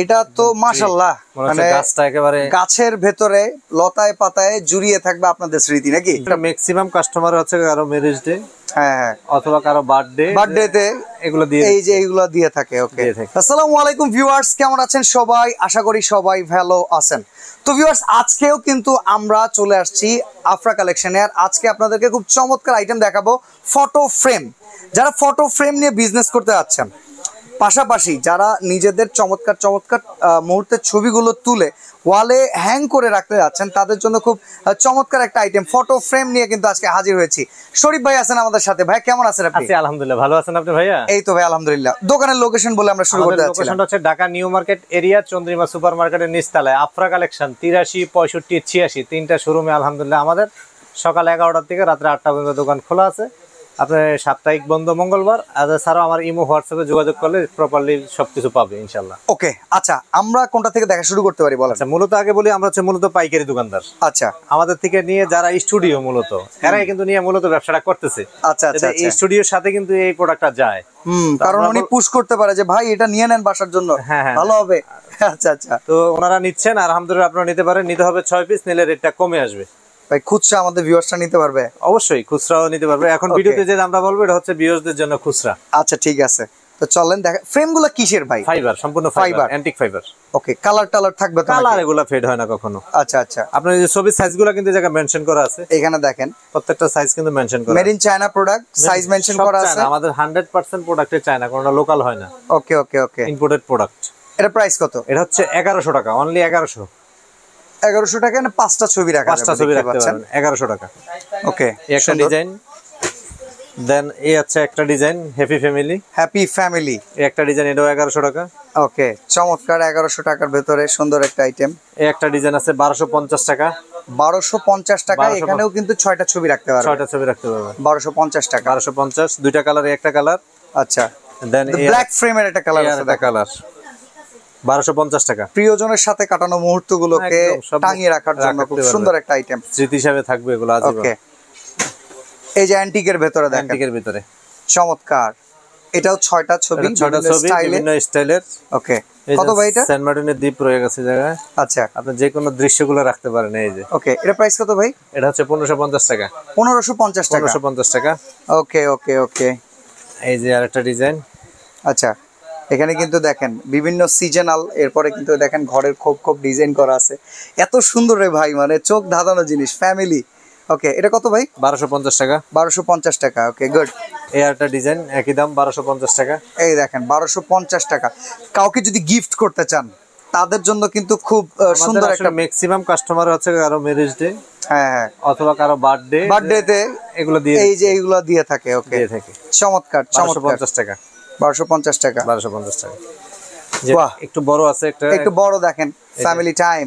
এটা তো মাশাআল্লাহ মানে গাছটা একেবারে গাছের ভেতরে লতায় পাতায় জুড়িয়ে থাকবে আপনাদের স্মৃতি নাকি। এটা ম্যাক্সিমাম কাস্টমার হচ্ছে কারো ম্যারেজ ডে, হ্যাঁ হ্যাঁ, অথবা কারো বার্থডে, বার্থডেতে এগুলো দিয়ে এই যে এগুলো দিয়ে থাকে। ওকে, আসসালামু আলাইকুম ভিউয়ার্স, কেমন আছেন সবাই? আশা করি সবাই ভালো আছেন। তো ভিউয়ার্স আজকেও কিন্তু আমরা চলে আসছি আফরা কালেকশনে, আর আজকে আপনাদেরকে খুব চমৎকার আইটেম দেখাবো। ফটো ফ্রেম, যারা ফটো ফ্রেম নিয়ে বিজনেস করতে যাচ্ছেন, পাশাপাশি যারা নিজেদের চমৎকার চমৎকার মুহূর্তের ছবিগুলো তুলে ওয়ালে হ্যাং করে রাখতে যাচ্ছেন, তাদের জন্য খুব চমৎকার একটা আইটেম ফটো ফ্রেম নিয়ে কিন্তু আজকে হাজির হয়েছি। শরীফ ভাই আছেন আমাদের সাথে। ভাই কেমন আছেন আপনি? আছি আলহামদুলিল্লাহ, ভালো আছেন আপনি ভাইয়া? এই তো ভাই আলহামদুলিল্লাহ। দোকানের লোকেশন বলে আমরা শুরু করতে যাচ্ছি। লোকেশনটা হচ্ছে Dhaka new market area, Chandrima super মার্কেটের নিচতলায়। আফরা কালেকশন ৮৩, ৬৫, ৮৬ তিনটা শোরুমে আলহামদুলিল্লাহ। আমাদের সকাল ১১টার থেকে রাত্রে ৮টা পর্যন্ত দোকান খোলা আছে। আপনার সাপ্তাহিক বন্ধ মঙ্গলবার। আর ছাড়াও আমার ইমো হোয়াটসঅ্যাপে যোগাযোগ করলে প্রপারলি সবকিছু পাবে ইনশাআল্লাহ। ওকে, আচ্ছা আমরা কোনটা থেকে দেখা শুরু করতে পারি বলেন? আচ্ছা মূলত আগে বলি, আমরা হচ্ছে মূলত পাইকারি দোকানদার। আচ্ছা আমাদের থেকে নিয়ে যারা স্টুডিও মূলত এরাই কিন্তু নিয়ে মূলত ব্যবসাটা করতেছে। আচ্ছা আচ্ছা, এই স্টুডিওর সাথে কিন্তু এই প্রোডাক্টটা যায়, কারণ উনি পুশ করতে পারে যে ভাই এটা নিয়ে নেন বাসার জন্য, হ্যাঁ ভালো হবে। আচ্ছা আচ্ছা, তো ওনারা নিচ্ছেন আলহামদুলিল্লাহ, আপনারা নিতে পারেন। নিতে হবে 6 পিস, নিলে রেটটা কমে আসবে। ভাই খুচরা আমাদের ভিউয়ার্সরা নিতে পারবে? অবশ্যই খুচরাও নিতে পারবে। এখন ভিডিওতে যে আমরা বলবো এটা হচ্ছে ভিউয়ার্সদের জন্য খুচরা। আচ্ছা ঠিক আছে, তো চলেন দেখা। ফ্রেমগুলো কিসের ভাই? ফাইবার, সম্পূর্ণ fibre, antique fibre. Okay, colour টালার থাকবে তো? কালার এগুলো ফেড হয় না কখনো। আচ্ছা আচ্ছা, আপনার যে ছবি সাইজগুলো কিন্তু জায়গা মেনশন করা আছে, এখানে দেখেন প্রত্যেকটা সাইজ কিন্তু মেনশন করা আছে। Made in China product, size mention করা আছে। আমাদের 100% প্রোডাক্টে চায়না, কোনো লোকাল হয় না। Okay okay okay, imported product. এটা প্রাইস কত? এটা হচ্ছে 1100 টাকা, অনলি 1100। 1100 টাকা না 5টা ছবি রাখা আছে? 5টা ছবি রাখতে পারবেন 1100 টাকা। ওকে, একটা ডিজাইন দেন এই আছে একটা design happy family, happy family একটা ডিজাইন, এটাও 1100 টাকা। ওকে চমৎকার, 1100 টাকার ভিতরে সুন্দর একটা আইটেম। এই একটা ডিজাইন আছে 1250 টাকা, 1250 টাকা। এখানেও কিন্তু 6টা ছবি রাখতে পারবেন, 6টা ছবি রাখতে পারবেন 1250 টাকা। 1250 দুইটা কালারে একটা কালার। আচ্ছা দেন এই ব্ল্যাক ফ্রেমের একটা কালার আছে, এটা কালার 1250 টাকা। প্রিয়জনের সাথে কাটানো মুহূর্তগুলোকে টাঙিয়ে রাখার জন্য খুব সুন্দর একটা আইটেম, স্মৃতি হিসেবে থাকবে এগুলো আজীবন। ওকে, এই যে অ্যান্টিকের ভিতরে দেখেন, অ্যান্টিকের ভিতরে চমৎকার, এটাও 6টা ছবি, 6টা ছবি বিভিন্ন স্টাইলের। ওকে, কত ভাই এটা? সেন্ট মার্টিনের দ্বীপ রয়ে গেছে জায়গা। আচ্ছা, আপনি যে কোনো দৃশ্যগুলো রাখতে পারেন এই যে। ওকে, এটা প্রাইস কত ভাই? এটা হচ্ছে 1550 টাকা, 1550 টাকা, 1550 টাকা। ওকে ওকে ওকে, এই যে আরেকটা ডিজাইন। আচ্ছা এখানে কিন্তু দেখেন বিভিন্ন সিজনাল, এরপরে কিন্তু দেখেন ঘরের খোপ খোপ ডিজাইন করা আছে, এত সুন্দর রে ভাই, মানে চোখ ধাঁধানো জিনিস, ফ্যামিলি। ওকে, এটা কত ভাই? 1250 টাকা, 1250 টাকা। ওকে গুড, এই আরটা ডিজাইন একই দাম 1250 টাকা। এই দেখেন 1250 টাকা। কাউকে যদি গিফট করতে চান তাদের জন্য কিন্তু খুব সুন্দর একটা, ম্যাক্সিমাম কাস্টমার হচ্ছে কারো ম্যারেজ ডে, হ্যাঁ হ্যাঁ, অথবা কারো বার্থডে, বার্থডেতে এগুলো দিয়ে এই যে এগুলো দিয়ে থাকে। ওকে দিয়ে থাকে, চমৎকার চমৎকার। 1250 টাকা, 1250 টাকা, 1250 টাকা। বাহ, একটু বড় আছে একটা, একটু বড় দেখেন, ফ্যামিলি টাইম,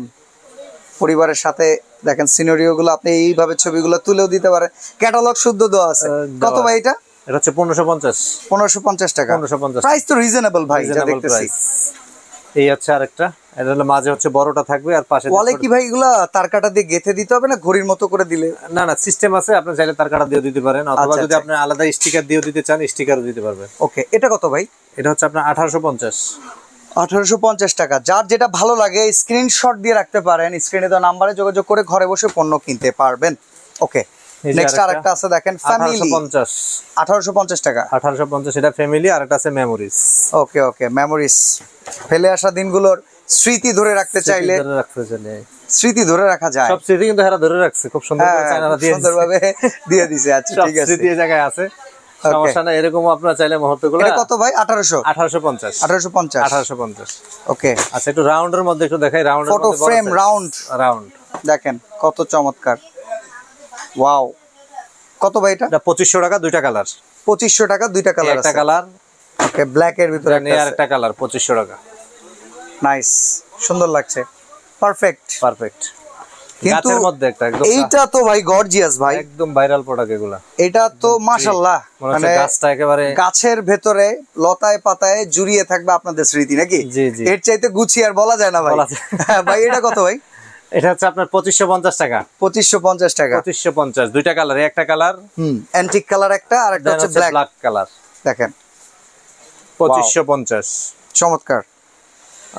পরিবারের সাথে দেখেন সিনারিওগুলো আপনি এইভাবে ছবিগুলো তুলেও দিতে পারেন। ক্যাটালগ শুদ্ধ দেওয়া আছে। কত ভাই এটা? এটা হচ্ছে 1550, 1550 টাকা, 1550। প্রাইস তো রিজনেবল ভাই, যা দেখতেছি। এই আছে আরেকটা, এটা হলো মাঝে হচ্ছে বড়টা থাকবে, আর পাশে ওয়ালে কি ভাই এগুলা তারকাটা দিয়ে গেঁথে দিতে হবে না ঘড়ির মতো করে দিলে? না না, সিস্টেম আছে, আপনি চাইলে তারকাটা দিয়ে দিতে পারেন, অথবা যদি আপনি আলাদা স্টিকার দিয়ে দিতে চান স্টিকারও দিতে পারবেন। ওকে, এটা কত ভাই? এটা হচ্ছে আপনার 1850, 1850 টাকা। যার যেটা ভালো লাগে স্ক্রিনশট দিয়ে রাখতে পারেন, স্ক্রিনে দেওয়া নম্বরে যোগাযোগ করে ঘরে বসে পণ্য কিনতে পারবেন। ওকে, নেক্সট আরেকটা আছে দেখেন, ফ্যামিলি 1850 টাকা, 1850। এটা ফ্যামিলি, আর এটা আছে মেমোরিজ। ওকে ওকে, মেমোরিজ, ফেলে আসা দিনগুলোর স্মৃতি ধরে রাখতে চাইলে স্মৃতি ধরে রাখা যায়। সব স্মৃতি কিন্তু এরা ধরে রাখছে খুব সুন্দর করে, চায়নারা দিয়ে সুন্দরভাবে দিয়ে দিয়েছে। আচ্ছা ঠিক আছে, স্মৃতি জায়গায় আছে, সমস্যা না। এরকম আপনারা চাইলে মুহূর্তগুলো। এটা কত ভাই? 1800, 1850, 1850, 1850। ওকে, আচ্ছা একটু রাউন্ডের মধ্যে একটু দেখাই, রাউন্ডের মধ্যে ফটো ফ্রেম রাউন্ড, রাউন্ড দেখেন কত চমৎকার। ওয়াও, কত ভাই এটা? এটা 2500 টাকা, দুইটা কালার, 2500 টাকা, দুইটা কালার আছে, একটা কালার। ওকে, ব্ল্যাক এর ভিতরে একটা, আর একটা কালার 2500 টাকা। নাইস, সুন্দর লাগছে, পারফেক্ট পারফেক্ট। কিন্তু এর মধ্যে একটা একদম, এইটা তো ভাই গর্জিয়াস ভাই, একদম ভাইরাল প্রোডাক্ট এগুলা। এটা তো মাশাআল্লাহ, মানে গাছটা একেবারে গাছের ভেতরে লতায় পাতায় জুড়িয়ে থাকবে আপনাদের স্মৃতি নাকি? এর চাইতে গুছিয়ে আর বলা যায় না ভাই। ভাই এটা কত ভাই? এটা হচ্ছে আপনার 2550 টাকা, 2550 টাকা, 2550। দুইটা কালার, একটা কালার অ্যান্টিক কালার একটা, আর একটা হচ্ছে ব্ল্যাক কালার। দেখেন 2550, চমৎকার।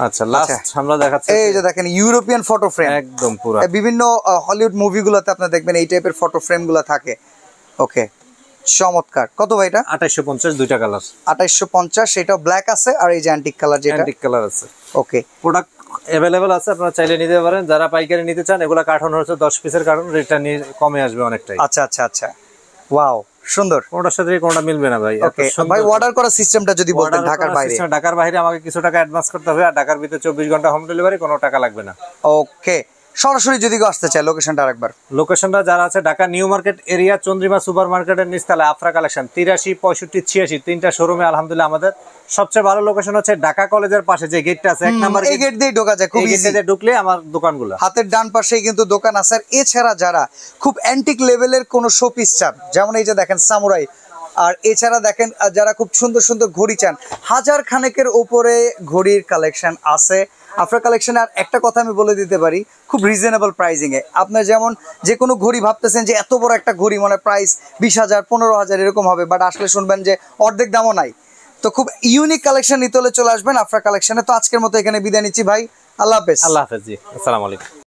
আচ্ছা লাস্ট আমরা দেখাচ্ছি এই যে দেখেন ইউরোপিয়ান ফটো ফ্রেম একদম পুরো বিভিন্ন হলিউড মুভিগুলোতে আপনারা দেখবেন এই টাইপের ফটো ফ্রেমগুলো থাকে। ওকে চমৎকার। কত ভাই এটা? 2850 দুইটা কালার 2850 এটা ব্ল্যাক আছে আর এই যে অ্যান্টিক কালার যেটা অ্যান্টিক কালার আছে। ওকে প্রোডাক্ট अवेलेबल আছে আপনারা চাইলে নিতে পারেন যারা পাইকারি নিতে চান। এগুলা কার্টন হচ্ছে 10 পিসের কার্টন রেটটা কমে আসবে অনেকটাই। আচ্ছা আচ্ছা আচ্ছা ওয়াও সুন্দর। কোনটার সাথে কোনটা মিলবে না ভাই। ওকে ভাই অর্ডার করার সিস্টেমটা যদি বলেন ঢাকার বাইরে। সিস্টেম ঢাকার বাইরে আমাকে কিছু টাকা অ্যাডভান্স করতে হবে আর ঢাকার ভিতরে 24 ঘন্টা হোম ডেলিভারি কোনো টাকা লাগবে না। ওকে সরাসরি যদি কেউ আসতে চায় লোকেশনটা আরেকবার। লোকেশনটা যারা আছে Dhaka new market area Chandrima super মার্কেটের নিচতলা আফরা কালেকশন 83, 65, 86 তিনটা শোরুমে আলহামদুলিল্লাহ আমাদের। সবচেয়ে ভালো লোকেশন হচ্ছে ঢাকা কলেজের পাশে যে গেটটা আছে 1 নম্বর এই গেট দিয়ে ঢোকা যায়। খুব ইজি দিয়ে ঢুকলে আমার দোকানগুলো হাতের ডান পাশেই কিন্তু দোকান আছে। আর এছাড়া যারা খুব অ্যান্টিক লেভেলের কোন শোপিস চান যেমন এই যে দেখেন সামুরাই আর এছাড়া দেখেন যারা খুব সুন্দর সুন্দর ঘড়ি চান 1000 খানেকের উপরে ঘড়ির কালেকশন আছে আফরা কালেকশন। আর একটা কথা আমি বলে দিতে পারি খুব রিজনেবল প্রাইসিং এ আপনার যেমন যে কোনো ঘড়ি ভাবতেছেন যে এত বড় একটা ঘড়ি মানে প্রাইস 20,000, 15,000 এরকম হবে বাট আসলে শুনবেন যে অর্ধেক দামও নাই। তো খুব ইউনিক কালেকশন নিতে হলে চলে আসবেন আফরা কালেকশনে। তো আজকের মতো এখানে বিদায় নিচ্ছি ভাই। আল্লাহ হাফেজ। আল্লাহ হাফেজ জি আসসালামু আলাইকুম।